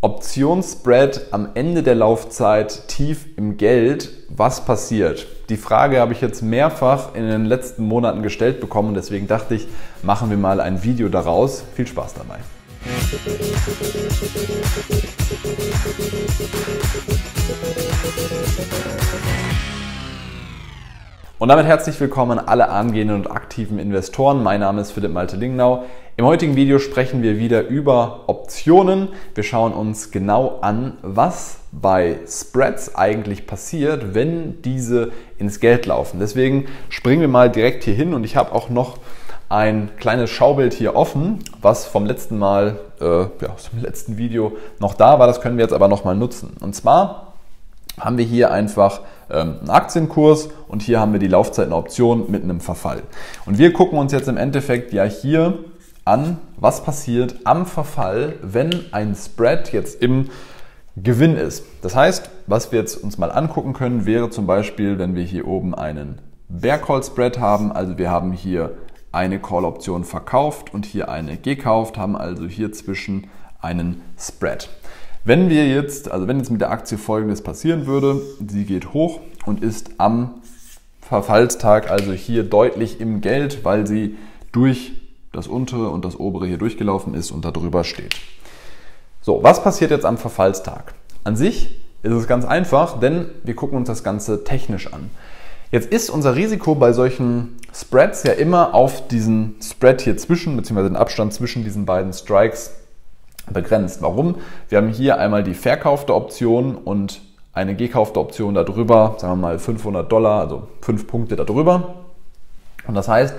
Optionsspread am Ende der Laufzeit tief im Geld, was passiert? Die Frage habe ich jetzt mehrfach in den letzten Monaten gestellt bekommen und deswegen dachte ich, machen wir mal ein Video daraus. Viel Spaß dabei! Und damit herzlich willkommen an alle angehenden und aktiven Investoren. Mein Name ist Philipp Malte-Lingnau. Im heutigen Video sprechen wir wieder über Optionen. Wir schauen uns genau an, was bei Spreads eigentlich passiert, wenn diese ins Geld laufen. Deswegen springen wir mal direkt hier hin und ich habe auch noch ein kleines Schaubild hier offen, was vom letzten Mal, aus dem letzten Video noch da war. Das können wir jetzt aber nochmal nutzen. Und zwar haben wir hier einfach einen Aktienkurs und hier haben wir die Laufzeit einer Option mit einem Verfall. Und wir gucken uns jetzt im Endeffekt ja hier an, was passiert am Verfall, wenn ein Spread jetzt im Gewinn ist. Das heißt, was wir jetzt uns mal angucken können, wäre zum Beispiel, wenn wir hier oben einen Bear-Call-Spread haben. Also wir haben hier eine Call-Option verkauft und hier eine gekauft, haben also hier zwischen einen Spread. Wenn wir jetzt, mit der Aktie Folgendes passieren würde, sie geht hoch und ist am Verfallstag also hier deutlich im Geld, weil sie durch das untere und das obere hier durchgelaufen ist und darüber steht. So, was passiert jetzt am Verfallstag? An sich ist es ganz einfach, denn wir gucken uns das Ganze technisch an. Jetzt ist unser Risiko bei solchen Spreads ja immer auf diesen Spread hier zwischen, beziehungsweise den Abstand zwischen diesen beiden Strikes begrenzt. Warum? Wir haben hier einmal die verkaufte Option und eine gekaufte Option darüber, sagen wir mal $500, also 5 Punkte darüber. Und das heißt,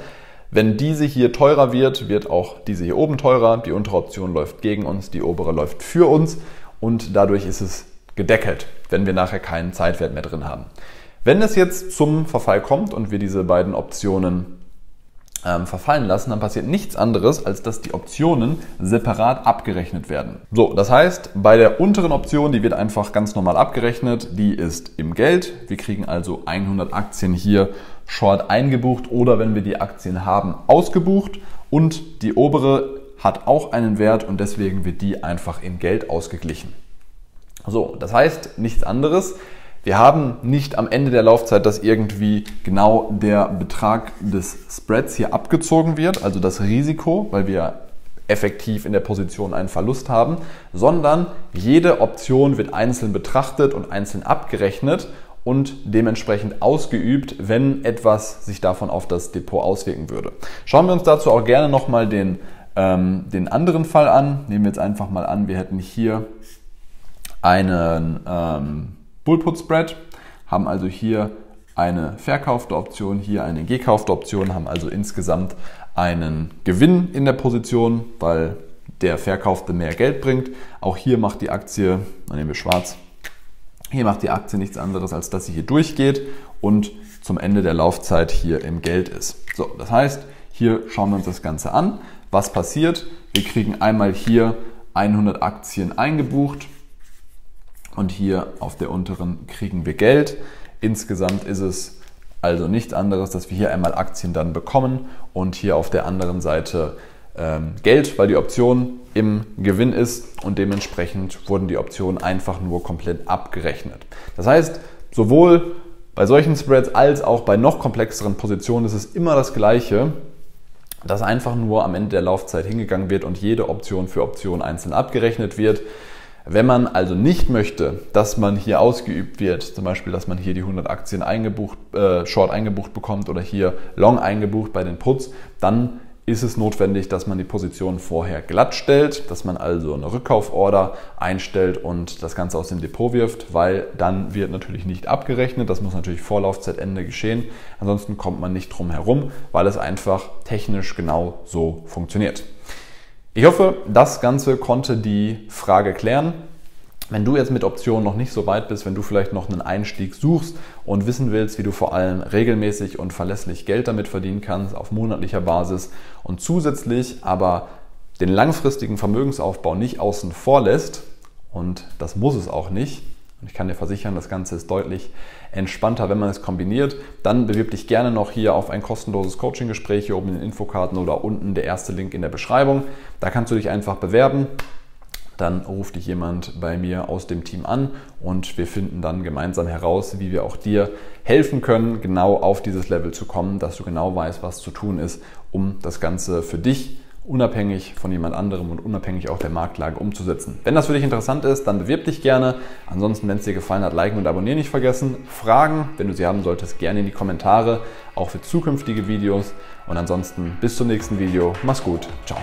wenn diese hier teurer wird, wird auch diese hier oben teurer. Die untere Option läuft gegen uns, die obere läuft für uns und dadurch ist es gedeckelt, wenn wir nachher keinen Zeitwert mehr drin haben. Wenn es jetzt zum Verfall kommt und wir diese beiden Optionen verfallen lassen, dann passiert nichts anderes, als dass die Optionen separat abgerechnet werden. So, das heißt, bei der unteren Option, die wird einfach ganz normal abgerechnet, die ist im Geld. Wir kriegen also 100 Aktien hier short eingebucht oder wenn wir die Aktien haben, ausgebucht. Und die obere hat auch einen Wert und deswegen wird die einfach in Geld ausgeglichen. So, das heißt, nichts anderes. Wir haben nicht am Ende der Laufzeit, dass irgendwie genau der Betrag des Spreads hier abgezogen wird, also das Risiko, weil wir effektiv in der Position einen Verlust haben, sondern jede Option wird einzeln betrachtet und einzeln abgerechnet und dementsprechend ausgeübt, wenn etwas sich davon auf das Depot auswirken würde. Schauen wir uns dazu auch gerne nochmal den anderen Fall an. Nehmen wir jetzt einfach mal an, wir hätten hier einen Bullput Spread, haben also hier eine verkaufte Option, hier eine gekaufte Option, haben also insgesamt einen Gewinn in der Position, weil der Verkaufte mehr Geld bringt. Auch hier macht die Aktie, dann nehmen wir schwarz, hier macht die Aktie nichts anderes, als dass sie hier durchgeht und zum Ende der Laufzeit hier im Geld ist. So, das heißt, hier schauen wir uns das Ganze an. Was passiert? Wir kriegen einmal hier 100 Aktien eingebucht. Und hier auf der unteren kriegen wir Geld. Insgesamt ist es also nichts anderes, dass wir hier einmal Aktien dann bekommen und hier auf der anderen Seite Geld, weil die Option im Gewinn ist und dementsprechend wurden die Optionen einfach nur komplett abgerechnet. Das heißt, sowohl bei solchen Spreads als auch bei noch komplexeren Positionen ist es immer das Gleiche, dass einfach nur am Ende der Laufzeit hingegangen wird und jede Option für Option einzeln abgerechnet wird. Wenn man also nicht möchte, dass man hier ausgeübt wird, zum Beispiel, dass man hier die 100 Aktien eingebucht, short eingebucht bekommt oder hier long eingebucht bei den Puts, dann ist es notwendig, dass man die Position vorher glatt stellt, dass man also eine Rückkauforder einstellt und das Ganze aus dem Depot wirft, weil dann wird natürlich nicht abgerechnet. Das muss natürlich vor Laufzeitende geschehen. Ansonsten kommt man nicht drum herum, weil es einfach technisch genau so funktioniert. Ich hoffe, das Ganze konnte die Frage klären. Wenn du jetzt mit Optionen noch nicht so weit bist, wenn du vielleicht noch einen Einstieg suchst und wissen willst, wie du vor allem regelmäßig und verlässlich Geld damit verdienen kannst, auf monatlicher Basis und zusätzlich aber den langfristigen Vermögensaufbau nicht außen vor lässt, und das muss es auch nicht, und ich kann dir versichern, das Ganze ist deutlich entspannter, wenn man es kombiniert. Dann bewirb dich gerne noch hier auf ein kostenloses Coaching-Gespräch, hier oben in den Infokarten oder unten der erste Link in der Beschreibung. Da kannst du dich einfach bewerben. dann ruft dich jemand bei mir aus dem Team an und wir finden dann gemeinsam heraus, wie wir auch dir helfen können, genau auf dieses Level zu kommen, dass du genau weißt, was zu tun ist, um das Ganze für dich unabhängig von jemand anderem und unabhängig auch der Marktlage umzusetzen. Wenn das für dich interessant ist, dann bewirb dich gerne. Ansonsten, wenn es dir gefallen hat, liken und abonnieren nicht vergessen. Fragen, wenn du sie haben solltest, gerne in die Kommentare, auch für zukünftige Videos. Und ansonsten bis zum nächsten Video. Mach's gut. Ciao.